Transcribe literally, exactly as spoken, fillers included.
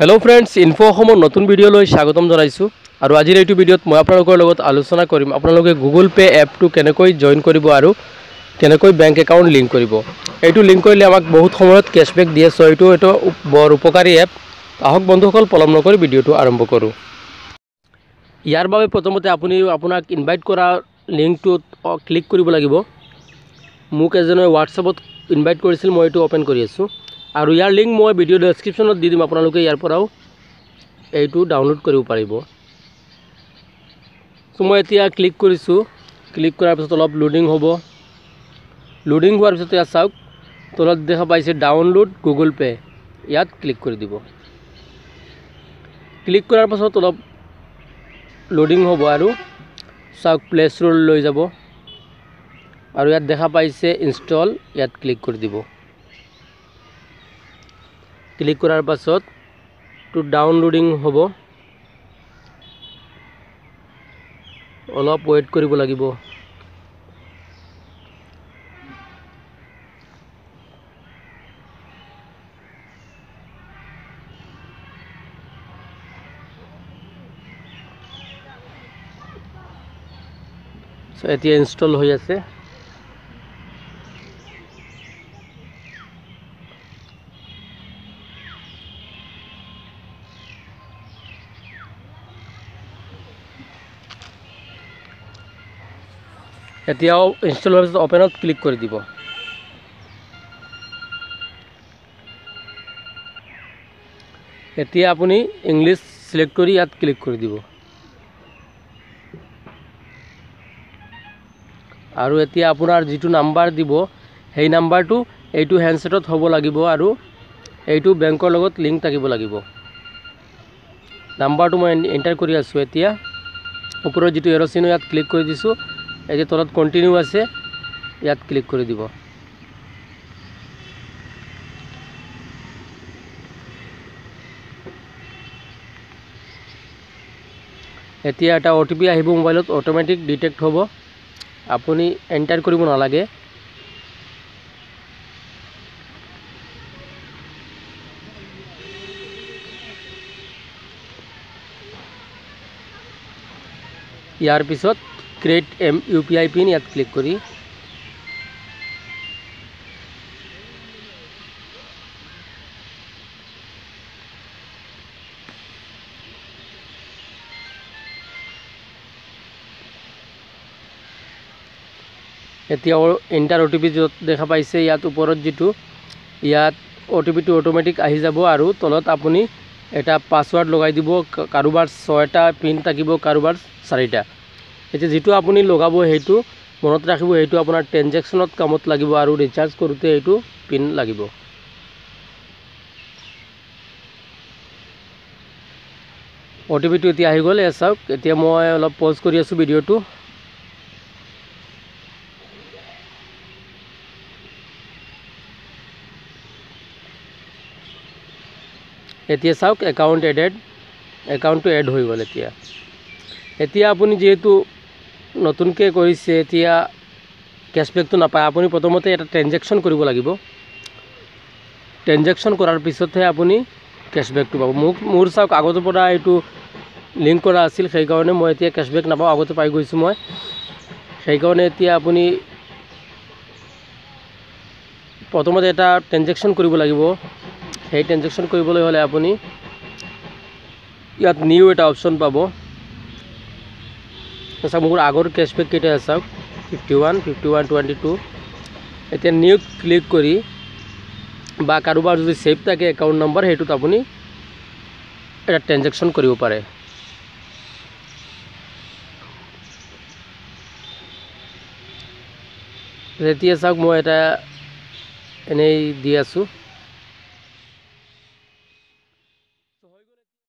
Hello friends इनफोसमर नतुन video लो स्वागतम जानाइछु और आज ये भिडिओत मैं आपलोगोर लगत आलोचना करिम आपलोगे गुगल पे एप टू केनेकै जॉइन करिबो आरो केनेकै बैंक अकाउंट लिंक करिबो। एटू लिंक करिले आमाक बहुत समयत कैशबैक दिए सो एटू एटा बर उपकारी एप। आहक बंधुসকল पलम नकरि भिडिओटू आरम्भ करूँ। यार बारे प्रथमते आपुनि आपनाक इनवाइट करा लिंकटूत क्लिक करिबो लागिबो। मुक एजने व्हाट्सएपत इनवाइट करिसिल मैं एटू ओपेन करि आछु और यार लिंक मैं भिडिओ डेस्क्रिप्शन दी दीम आपन लोगे यारपराओ एटू डाउनलोड करिबो पारिबो। सो मैं एतिया क्लिक करिसु। क्लिक करार पिছত অলপ লোডিং হবো। লোডিং হোৱাৰ পিছত ইয়া চাওক তলত দেখা পাইছে ডাউনলোড গুগল পে, ইয়াত ক্লিক কৰি দিব। ক্লিক কৰাৰ পিছত অলপ লোডিং হবো আৰু চাওক প্লে ষ্ট'ৰ লৈ যাব আৰু ইয়াত দেখা পাইছে ইনষ্টল, ইয়াত ক্লিক কৰি দিব। क्लिक करार पाছত टू डाउनलोडिंग होबो, अलप वेट करिबो लागिबो। सो एतिया इनस्टल হৈ আছে। एतिया इन्स्टल होवार पिছত ओपेन क्लिक कर दिबो। एतिया आपुनी इंग्लिश सिलेक्ट करी यात क्लिक कर दिबो आरो एतिया आपुनार जिटू नम्बर दिबो हेई नम्बरटू एटू हैंडसेटत होबो लागिबो आरो एटू बैंकर लगत लिंक थाकिबो लागिबो। नम्बरटू मैं एंटर करि आसु। एतिया ऊपर जिटू एरो चिन्ह यात क्लिक कर दिसु। ये तलत कन्टिन्यू आसे, यात क्लिक कर दिबो। एतिया एटा ओटीपी आहिबो मोबाइलत, अटोमेटिक डिटेक्ट होबो, आपुनी एंटर करिबो नालागे। यार पिছত क्रिएट एम यूपीआई पिन, यात क्लिक करी एतिया एंटर ओटीपी जो देखा पाइसे यात ऊपर जिटू यात ओटीपी टू ऑटोमेटिक आहि जाबो आरो तलत आपुनी एटा पासवर्ड लगाइ दिबो। कारोबार छयटा पिन থাকিব, कारोबार চাৰিটা। एते जिटू आपुनी लगाबो हेतु मनत राखिबो, हेतु आपनार ट्रांजेक्शनत कामत लागिबो आरो रिचार्ज करूते हेतु पिन लागिबो। ओटीपी टू एतिया आहि गल। ए सब एतिया मैं अलप पज करि आसु भिडिओटू। एतिया साउक अकाउंट एडेड, अकाउंट टू एड होई गल। एतिया एतिया आपुनी जेहेतु नतुनके करिसे एतिया कैशबैक तो नापाय। आपुनी प्रथमते एटा ट्रांजेक्शन करिबो लागिबो। ट्रांजेक्शन करार पिछतহে आपुनी कैशबैक तो पाबो। मुक मोर साउक आगत परा एटू लिंक करा आसिल, সেই কাৰণে মই এতিয়া कैशबैक নাপাও, আগতে পাই গৈছো মই। সেই কাৰণে এতিয়া আপুনি প্ৰথমতে এটা ট্ৰানজেকচন কৰিব লাগিব। সেই ট্ৰানজেকচন কৰিবলৈ হলে আপুনি ইয়াত নিউ এটা অপচন পাবো। तसा मोर आगर कैशबैक केटा आसक fifty one fifty one twenty two. एते निउ क्लिक करी बा कारोबार जदि सेव थाके अकाउंट नम्बर हेतुत आपुनी एटा ट्रांजेक्शन करिबो पारे। एते आसक মই এটা এনেই দি আছো।